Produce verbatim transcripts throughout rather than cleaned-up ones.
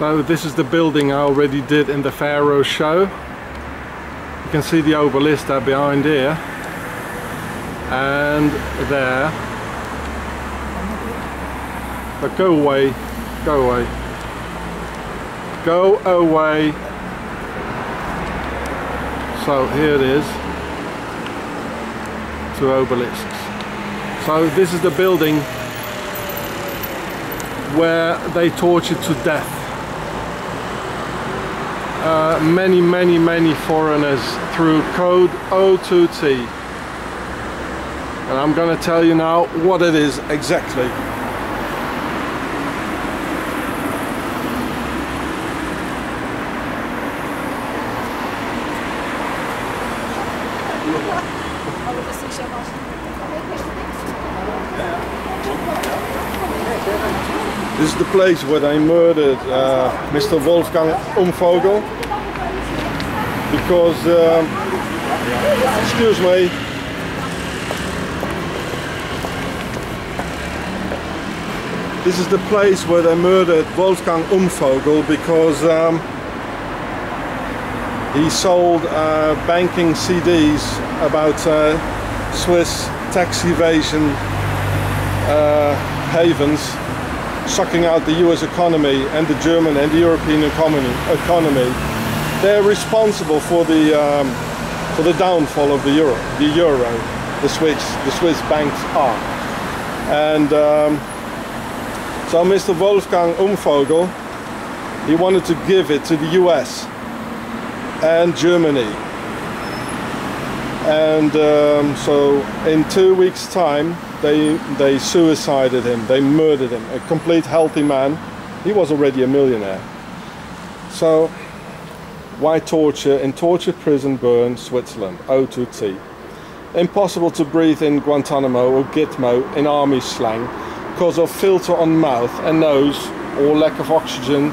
So this is the building I already did in the Faro show. You can see the obelisk behind here and there. But go away, go away, go away. So here it is, two obelisks. So this is the building where they tortured to death uh, many, many, many foreigners through Code O two T. And I'm going to tell you now what it is exactly. This is the place where they murdered uh, Mister Wolfgang Umvogel because, um, excuse me, this is the place where they murdered Wolfgang Umvogel because um, he sold uh, banking C Ds about uh, Swiss tax evasion uh, havens, sucking out the U S economy and the German and the European economy. They're responsible for the um, for the downfall of the euro, the euro, the Swiss, the Swiss banks are. And um, so Mister Wolfgang Umvogel, he wanted to give it to the U S and Germany. And um, so in two weeks' time, They, they suicided him, they murdered him. A complete healthy man. He was already a millionaire. So, why torture? In torture prison, Bern, Switzerland, O two T. Impossible to breathe in Guantanamo or Gitmo in army slang because of filter on mouth and nose or lack of oxygen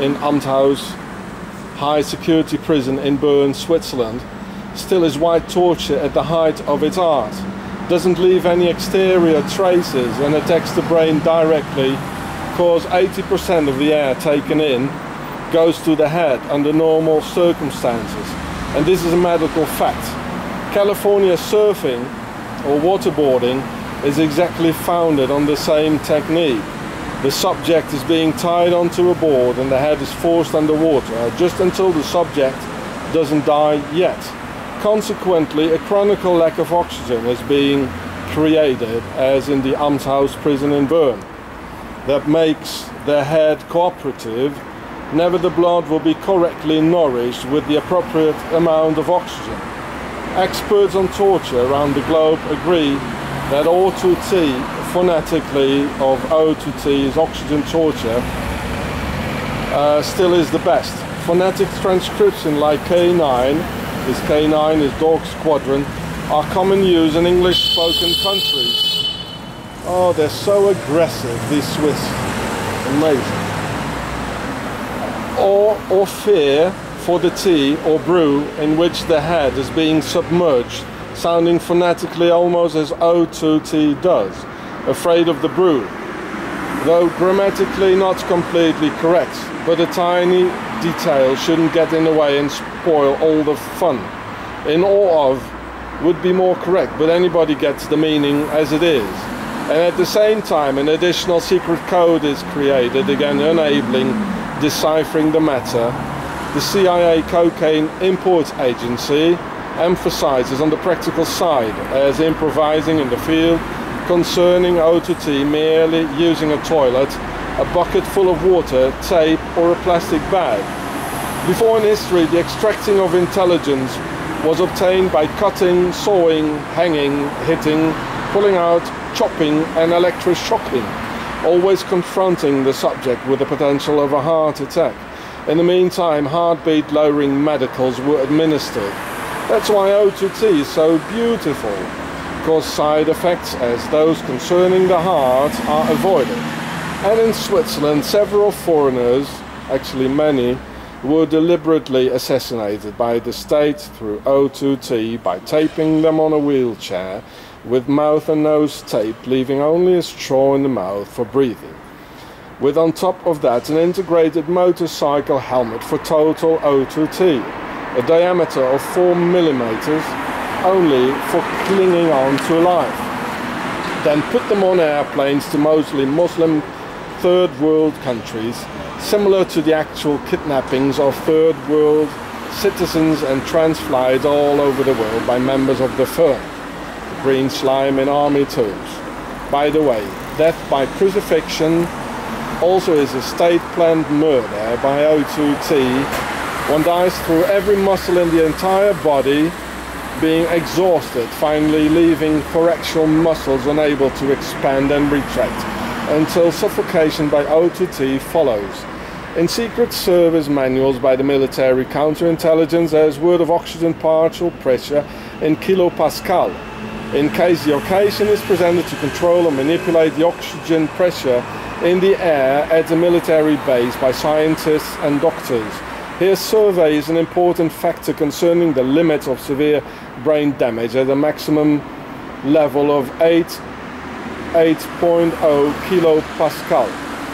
in Amthaus, high security prison in Bern, Switzerland. Still is white torture at the height of its art. Doesn't leave any exterior traces and attacks the brain directly, cause eighty percent of the air taken in goes to the head under normal circumstances. And this is a medical fact. California surfing or waterboarding is exactly founded on the same technique. The subject is being tied onto a board and the head is forced underwater just until the subject doesn't die yet. Consequently, a chronic lack of oxygen is being created, as in the Amthaus prison in Bern. That makes the head cooperative, never the blood will be correctly nourished with the appropriate amount of oxygen. Experts on torture around the globe agree that O two T, phonetically of O two T is oxygen torture, uh, still is the best. Phonetic transcription like K nine, this K nine is dog squadron, are common use in English spoken countries. Oh, they're so aggressive, these Swiss. Amazing. Or, or fear for the tea or brew in which the head is being submerged, sounding phonetically almost as O two T does. Afraid of the brew. Though grammatically not completely correct, but a tiny detail shouldn't get in the way and spoil all the fun. In awe of would be more correct, but anybody gets the meaning as it is. And at the same time, an additional secret code is created, again enabling deciphering the matter. The C I A cocaine import agency emphasizes on the practical side as improvising in the field concerning O two T, merely using a toilet, a bucket full of water, tape or a plastic bag. Before in history, the extracting of intelligence was obtained by cutting, sawing, hanging, hitting, pulling out, chopping and electroshocking, always confronting the subject with the potential of a heart attack. In the meantime, heartbeat lowering medicals were administered. That's why O two T is so beautiful, because side effects as those concerning the heart are avoided. And in Switzerland, several foreigners, actually many, were deliberately assassinated by the state through O two T by taping them on a wheelchair with mouth and nose tape, leaving only a straw in the mouth for breathing. with on top of that an integrated motorcycle helmet for total O two T, a diameter of four millimeters, only for clinging on to life. Then put them on airplanes to mostly Muslim third world countries, similar to the actual kidnappings of third world citizens and transflies all over the world by members of the firm. The green slime in army terms. By the way, death by crucifixion also is a state-planned murder by O two T. One dies through every muscle in the entire body, being exhausted, finally leaving correctional muscles unable to expand and retract until suffocation by O two T follows. In Secret Service manuals by the military counterintelligence, there is word of oxygen partial pressure in kilopascal. In case the occasion is presented to control or manipulate the oxygen pressure in the air at a military base by scientists and doctors. Here, survey is an important factor concerning the limits of severe brain damage at a maximum level of eight point zero kilopascal.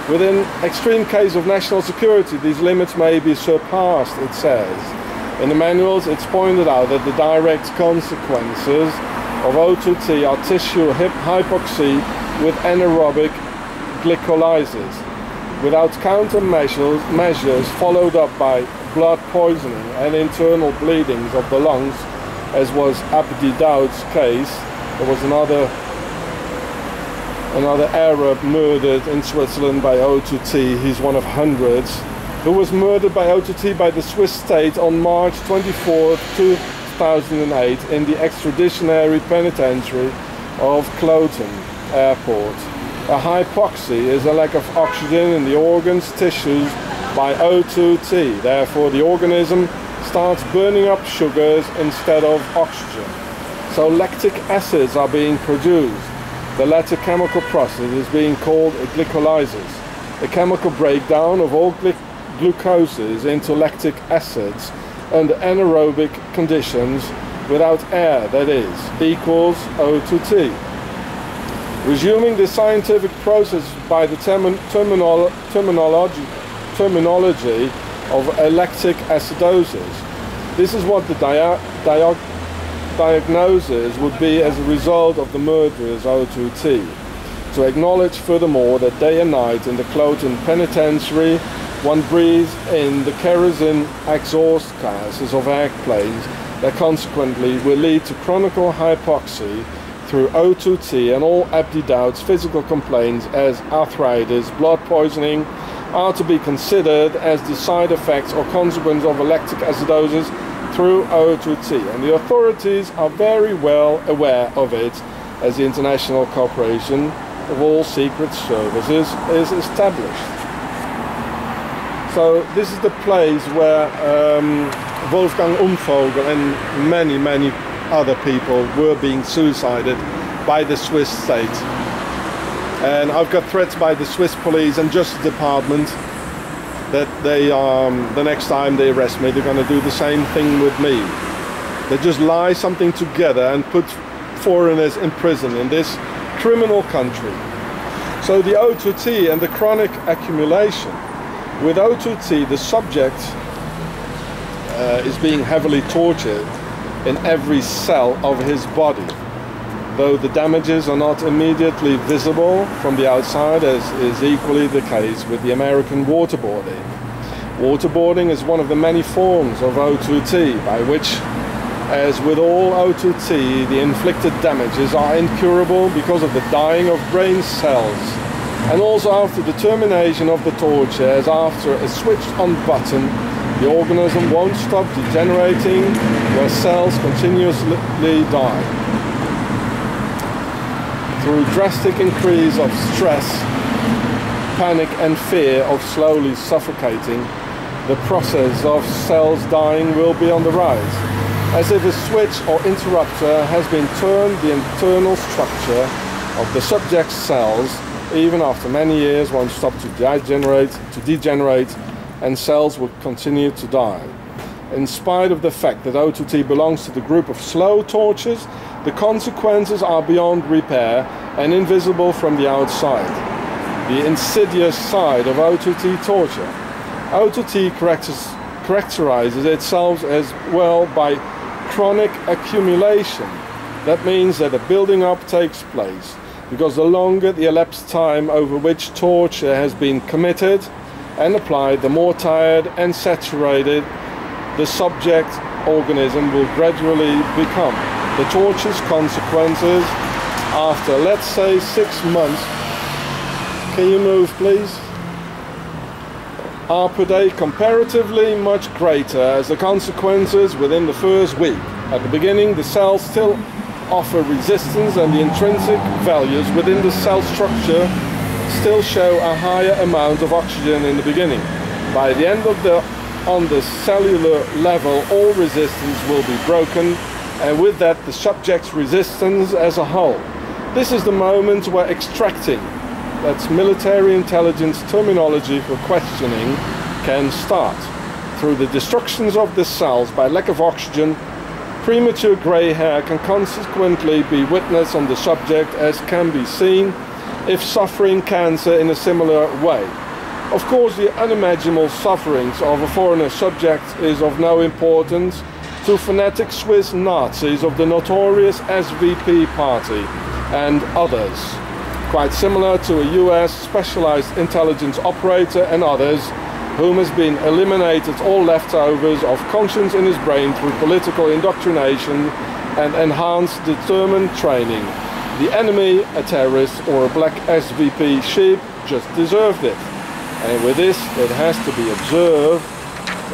Within extreme case of national security, these limits may be surpassed, it says. In the manuals, it's pointed out that the direct consequences of O two T are tissue hypoxia with anaerobic glycolysis, without countermeasures measures followed up by blood poisoning and internal bleedings of the lungs, as was Abdi Daud's case. There was another Another Arab murdered in Switzerland by O two T. He's one of hundreds who was murdered by O two T by the Swiss state on March twenty-fourth two thousand eight in the extraditionary penitentiary of Kloten Airport. A hypoxia is a lack of oxygen in the organs, tissues by O two T. Therefore, the organism starts burning up sugars instead of oxygen. So lactic acids are being produced. The latter chemical process is being called a glycolysis, a chemical breakdown of all gly glucoses into lactic acids under anaerobic conditions without air, that is, equals O two T. Resuming the scientific process by the termin terminolo terminology, terminology of a lactic acidosis, this is what the dia dia diagnosis would be as a result of the murderer's O two T. To acknowledge furthermore that day and night in the Kloten penitentiary one breathes in the kerosene exhaust gases of airplanes that consequently will lead to chronic hypoxia through O two T and all Abdi Daud's physical complaints as arthritis, blood poisoning are to be considered as the side effects or consequence of lactic acidosis through O two T, and the authorities are very well aware of it, as the international cooperation of all secret services is established. So this is the place where um, Wolfgang Umvogel and many, many other people were being suicided by the Swiss state. And I've got threats by the Swiss police and Justice Department that they, um, the next time they arrest me, they're going to do the same thing with me. They just lie something together and put foreigners in prison in this criminal country. So the O two T and the chronic accumulation. With O two T, the subject uh, is being heavily tortured in every cell of his body. Though the damages are not immediately visible from the outside, as is equally the case with the American waterboarding. Waterboarding is one of the many forms of O two T, by which, as with all O two T, the inflicted damages are incurable because of the dying of brain cells, and also after the termination of the torture, as after a switched-on button, the organism won't stop degenerating, where cells continuously die. Through drastic increase of stress, panic and fear of slowly suffocating, the process of cells dying will be on the rise. As if a switch or interrupter has been turned, the internal structure of the subject's cells, even after many years, won't stop to degenerate, to degenerate and cells will continue to die. In spite of the fact that O two T belongs to the group of slow tortures, the consequences are beyond repair and invisible from the outside. the insidious side of O two T torture. O two T characterizes itself as well by chronic accumulation. That means that a building up takes place, because the longer the elapsed time over which torture has been committed and applied, the more tired and saturated the subject organism will gradually become. The torture's consequences after, let's say, six months, can you move please, are per day comparatively much greater as the consequences within the first week. At the beginning, the cells still offer resistance and the intrinsic values within the cell structure still show a higher amount of oxygen in the beginning. By the end of the, on the cellular level, all resistance will be broken, and with that the subject's resistance as a whole. This is the moment where extracting, that's military intelligence terminology for questioning, can start. Through the destructions of the cells by lack of oxygen, premature grey hair can consequently be witnessed on the subject, as can be seen if suffering cancer in a similar way. Of course, the unimaginable sufferings of a foreigner subject is of no importance to fanatic Swiss Nazis of the notorious S V P party and others, quite similar to a U S specialized intelligence operator and others, whom has been eliminated all leftovers of conscience in his brain through political indoctrination and enhanced determined training. The enemy, a terrorist or a black S V P sheep, just deserved it. And with this, it has to be observed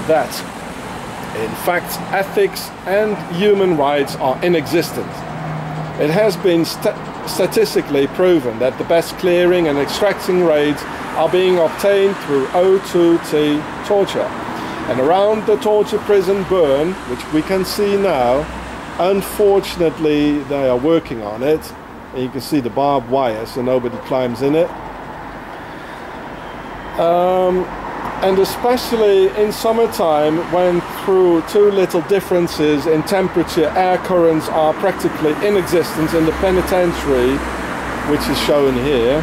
that, in fact, ethics and human rights are inexistent. It has been st statistically proven that the best clearing and extracting raids are being obtained through O two T torture. And around the torture prison Bern, which we can see now, unfortunately they are working on it. And you can see the barbed wire so nobody climbs in it. Um, and especially in summertime, when through too little differences in temperature, air currents are practically inexistent in the penitentiary, which is shown here.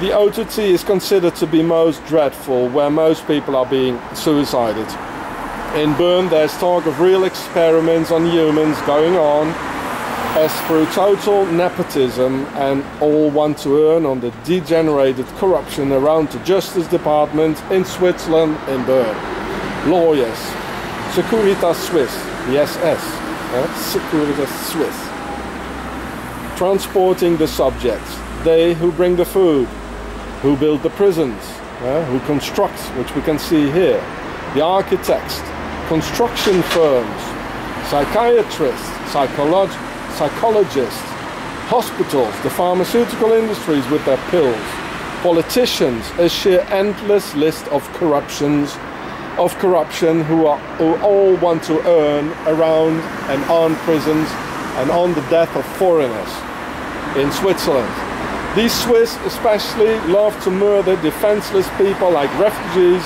The O two T is considered to be most dreadful, where most people are being suicided. In Bern, there's talk of real experiments on humans going on, as through total nepotism and all want to earn on the degenerated corruption around the Justice Department in Switzerland in Bern. Lawyers, Securitas Swiss, the S S, eh? Securitas Swiss, transporting the subjects. They who bring the food, who build the prisons, uh, who construct, which we can see here, the architects, construction firms, psychiatrists, psycholog psychologists, hospitals, the pharmaceutical industries with their pills, politicians, a sheer endless list of corruptions, of corruption who, are, who all want to earn around and on prisons and on the death of foreigners in Switzerland. These Swiss especially love to murder defenseless people like refugees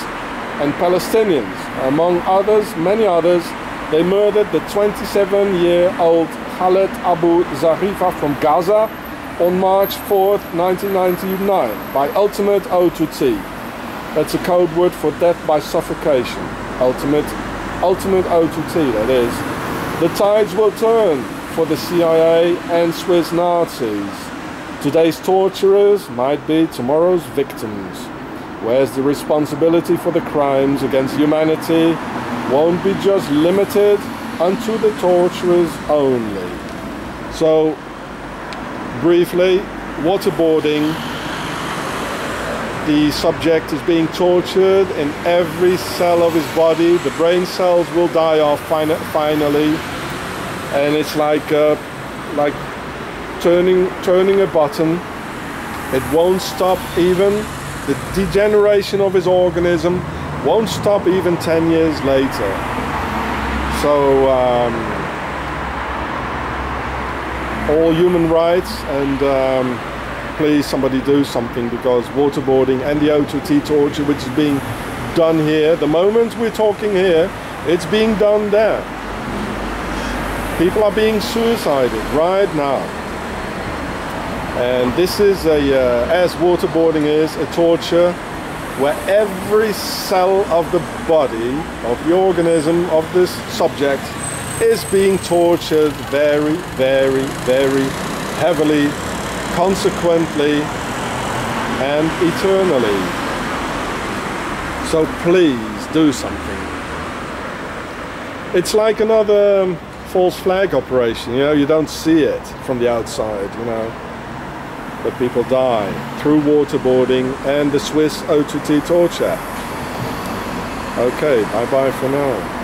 and Palestinians. Among others, many others, they murdered the twenty-seven-year-old Khaled Abu Zarifa from Gaza on March fourth, nineteen ninety-nine by ultimate O two T. That's a code word for death by suffocation. Ultimate, ultimate O two T, that is. The tides will turn for the C I A and Swiss Nazis. Today's torturers might be tomorrow's victims. Whereas the responsibility for the crimes against humanity won't be just limited unto the torturers only. So, briefly, waterboarding. The subject is being tortured in every cell of his body. The brain cells will die off finally. And it's like, uh, like, Turning, turning a button. It won't stop, even the degeneration of his organism won't stop even ten years later. So um, all human rights, and um, please somebody do something, because waterboarding and the O two T torture which is being done here, the moment we're talking here, it's being done there. People are being suicided right now. And this is a, uh, as waterboarding is, a torture where every cell of the body, of the organism, of this subject is being tortured very, very, very heavily, consequently and eternally. So please do something. It's like another um, false flag operation, you know, you don't see it from the outside, you know. But people die through waterboarding and the Swiss O two T torture. Okay, bye bye for now.